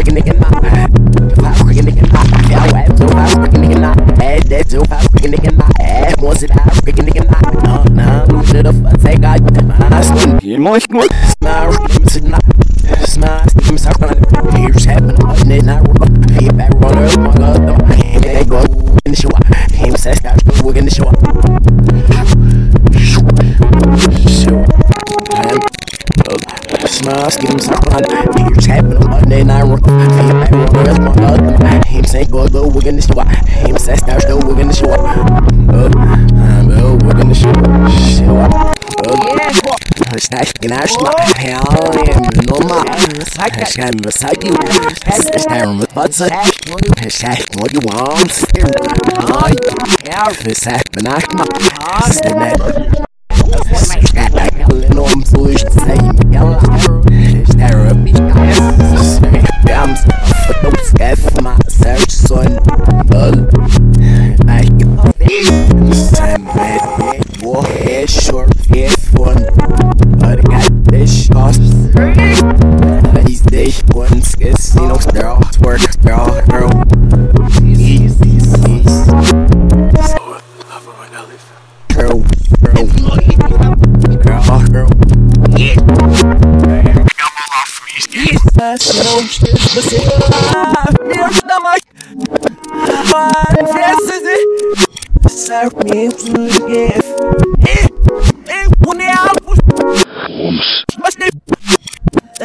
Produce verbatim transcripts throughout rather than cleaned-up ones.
freaking nigga not. Freaking nigga not. Yo, I'm so high, freaking nigga not. Hey, that's so high, freaking nigga not. Hey, once it high, freaking nigga not. Nah, nah, to the fuck, say God, my skin. You know, it's not. Smile, it's not. Smile, it's not. Here's happening. It's not. He's back runner. My God, I can't let go. In the show, him says, I'm still working the show. Smile, skin, smile. Here's happening. Monday night, rock. He's back runner. My God, him says, go, go, working the show. Him says, I'm still working the show. I'm still working the show. Can I slap hell and no more? I can beside you. Has time with what's up? Has what you want? I have a sack and I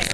Free.